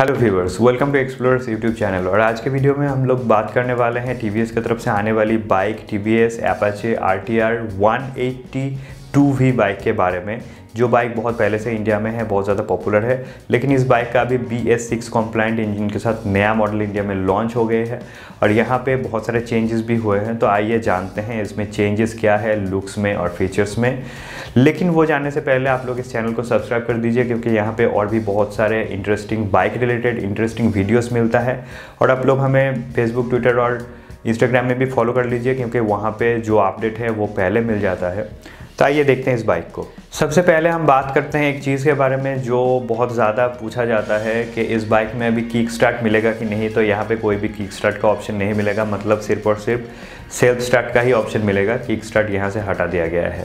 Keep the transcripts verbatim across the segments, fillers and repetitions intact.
Hello viewers, welcome to explorers YouTube channel. और आज के वीडियो में हम लोग बात करने वाले हैं टीवीएस की तरफ से आने वाली bike TVS Apache RTR one eighty two V bike के बारे में, जो बाइक बहुत पहले से इंडिया में है, बहुत ज़्यादा पॉपुलर है। लेकिन इस बाइक का अभी B S six compliant engine के साथ नया मॉडल इंडिया में लॉन्च हो गए है और यहाँ पे बहुत सारे चेंजेस भी हुए हैं। तो आइए जानते हैं इसमें चेंजेस क्या है लुक्स में और फीचर्स में। लेकिन वो जानने से पहले आप लोग इस चैनल को सब्सक्राइब कर दीजिए, क्योंकि यहाँ पर और भी बहुत सारे interesting bike related interesting videos मिलता है। और आप लोग हमें फेसबुक, ट्विटर और इंस्टाग्राम में भी फॉलो कर लीजिए, क्योंकि वहाँ पर जो अपडेट है वो पहले मिल जाता है। तो आइए देखते हैं इस बाइक को। सबसे पहले हम बात करते हैं एक चीज़ के बारे में जो बहुत ज़्यादा पूछा जाता है कि इस बाइक में अभी किक स्टार्ट मिलेगा कि नहीं। तो यहाँ पे कोई भी किक स्टार्ट का ऑप्शन नहीं मिलेगा, मतलब सिर्फ और सिर्फ सेल्फ स्टार्ट का ही ऑप्शन मिलेगा। किक स्टार्ट यहाँ से हटा दिया गया है।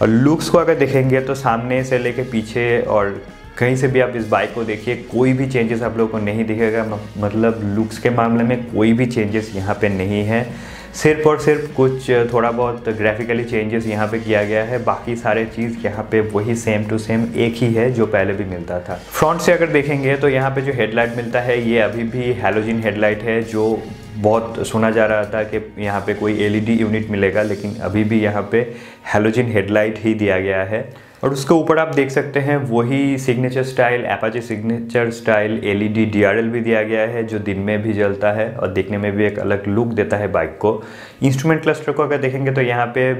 और लुक्स को अगर देखेंगे तो सामने से लेके पीछे और कहीं से भी आप इस बाइक को देखिए, कोई भी चेंजेस आप लोगों को नहीं दिखेगा। मतलब लुक्स के मामले में कोई भी चेंजेस यहाँ पे नहीं है, सिर्फ और सिर्फ कुछ थोड़ा बहुत ग्राफिकली चेंजेस यहाँ पे किया गया है। बाकी सारे चीज़ यहाँ पे वही सेम टू सेम एक ही है जो पहले भी मिलता था। फ्रंट से अगर देखेंगे तो यहाँ पे जो हेडलाइट मिलता है ये अभी भी हैलोजन हेडलाइट है, जो बहुत सुना जा रहा था कि यहाँ पे कोई एल ई डी यूनिट मिलेगा, लेकिन अभी भी यहाँ पे हैलोजन हेडलाइट ही दिया गया है। और उसके ऊपर आप देख सकते हैं वही signature style Apache signature style L E D D R L भी दिया गया है, जो दिन में भी जलता है और देखने में भी एक अलग लुक देता है बाइक को। इंस्ट्रूमेंट क्लस्टर को अगर देखेंगे तो यहाँ पे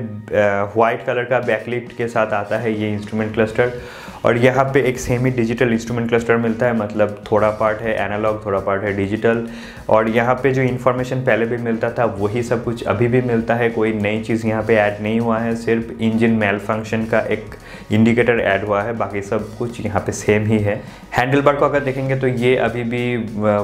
वाइट कलर का बैकलिट के साथ आता है ये इंस्ट्रूमेंट क्लस्टर। और यहाँ पे एक सेमी डिजिटल इंस्ट्रूमेंट क्लस्टर मिलता है, मतलब थोड़ा पार्ट है एनालॉग, थोड़ा पार्ट है डिजिटल। और यहाँ पे जो इन्फॉर्मेशन पहले भी मिलता था वही सब कुछ अभी भी मिलता है, कोई नई चीज़ यहाँ पे ऐड नहीं हुआ है। सिर्फ इंजन मैल फंक्शन का एक इंडिकेटर ऐड हुआ है, बाकी सब कुछ यहाँ पे सेम ही है। हैंडल बार को अगर देखेंगे तो ये अभी भी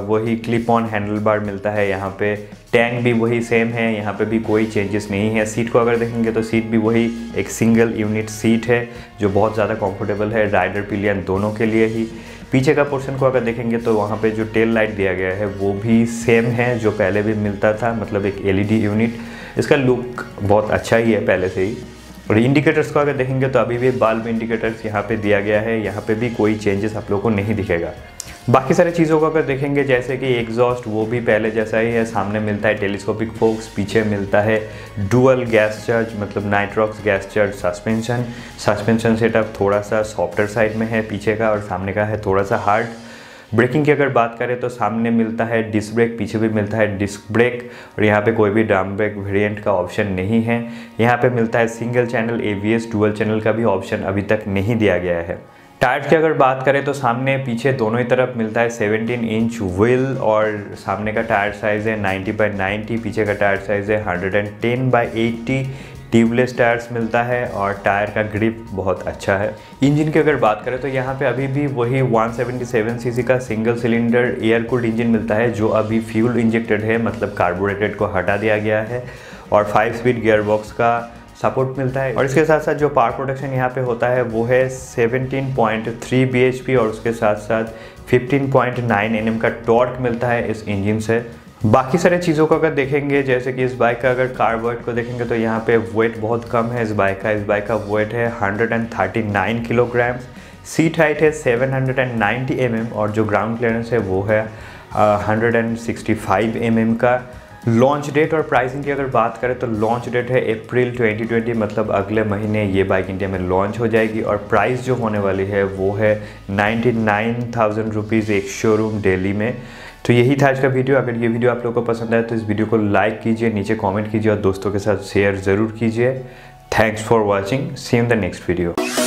वही क्लिप ऑन हैंडल बार मिलता है यहाँ पे। टैंक भी वही सेम है, यहाँ पे भी कोई चेंजेस नहीं है। सीट को अगर देखेंगे तो सीट भी वही एक सिंगल यूनिट सीट है, जो बहुत ज़्यादा कंफर्टेबल है राइडर पिलियन दोनों के लिए ही। पीछे का पोर्शन को अगर देखेंगे तो वहाँ पे जो टेल लाइट दिया गया है वो भी सेम है जो पहले भी मिलता था, मतलब एक एल ई डी यूनिट। इसका लुक बहुत अच्छा ही है पहले से ही। और इंडिकेटर्स को अगर देखेंगे तो अभी भी बल्ब इंडिकेटर्स यहाँ पे दिया गया है, यहाँ पे भी कोई चेंजेस आप लोगों को नहीं दिखेगा। बाकी सारी चीज़ों को अगर देखेंगे जैसे कि एग्जॉस्ट वो भी पहले जैसा ही है। सामने मिलता है टेलीस्कोपिक फोक्स, पीछे मिलता है डुअल गैस चार्ज, मतलब nitrox gas charge suspension. Suspension setup थोड़ा सा सॉफ्टर साइड में है पीछे का, और सामने का है थोड़ा सा हार्ड। ब्रेकिंग की अगर बात करें तो सामने मिलता है डिस्क ब्रेक, पीछे भी मिलता है डिस्क ब्रेक। और यहाँ पे कोई भी ड्रम ब्रेक वेरिएंट का ऑप्शन नहीं है। यहाँ पे मिलता है single channel A B S, dual channel का भी ऑप्शन अभी तक नहीं दिया गया है। टायर्स की अगर बात करें तो सामने पीछे दोनों ही तरफ मिलता है सत्रह इंच व्हील, और सामने का टायर साइज़ है नब्बे बाई नब्बे, पीछे का टायर साइज़ है एक सौ दस बाई अस्सी। ट्यूबलेस टायर्स मिलता है और टायर का ग्रिप बहुत अच्छा है। इंजन की अगर बात करें तो यहाँ पे अभी भी वही एक सौ सतहत्तर सीसी का single cylinder air cooled engine मिलता है, जो अभी फ्यूल इंजेक्टेड है, मतलब कार्बोरेटेड को हटा दिया गया है। और फाइव स्पीड गियरबॉक्स का सपोर्ट मिलता है। और इसके साथ साथ जो पावर प्रोडक्शन यहाँ पे होता है वो है सत्रह point three B H P, और उसके साथ साथ पंद्रह पॉइंट नौ एन एम का टॉर्क मिलता है इस इंजन से। बाकी सारे चीज़ों को अगर देखेंगे जैसे कि इस बाइक का अगर कार वेट को देखेंगे तो यहाँ पे वेट बहुत कम है इस बाइक का। इस बाइक का वेट है एक सौ उनतालीस किलोग्राम। सीट हाइट है सात सौ नब्बे एम एम, और जो ग्राउंड क्लियरेंस है वो है एक सौ पैंसठ एम एम का। लॉन्च डेट और प्राइसिंग की अगर बात करें तो लॉन्च डेट है अप्रैल ट्वेंटी ट्वेंटी, मतलब अगले महीने ये बाइक इंडिया में लॉन्च हो जाएगी। और प्राइस जो होने वाली है वो है निन्यानवे हज़ार रुपीज़ एक शोरूम दिल्ली में। तो यही था आज का वीडियो। अगर ये वीडियो आप लोगों को पसंद आए तो इस वीडियो को लाइक कीजिए, नीचे कमेंट कीजिए और दोस्तों के साथ शेयर ज़रूर कीजिए। Thanks for watching, see you in the next video.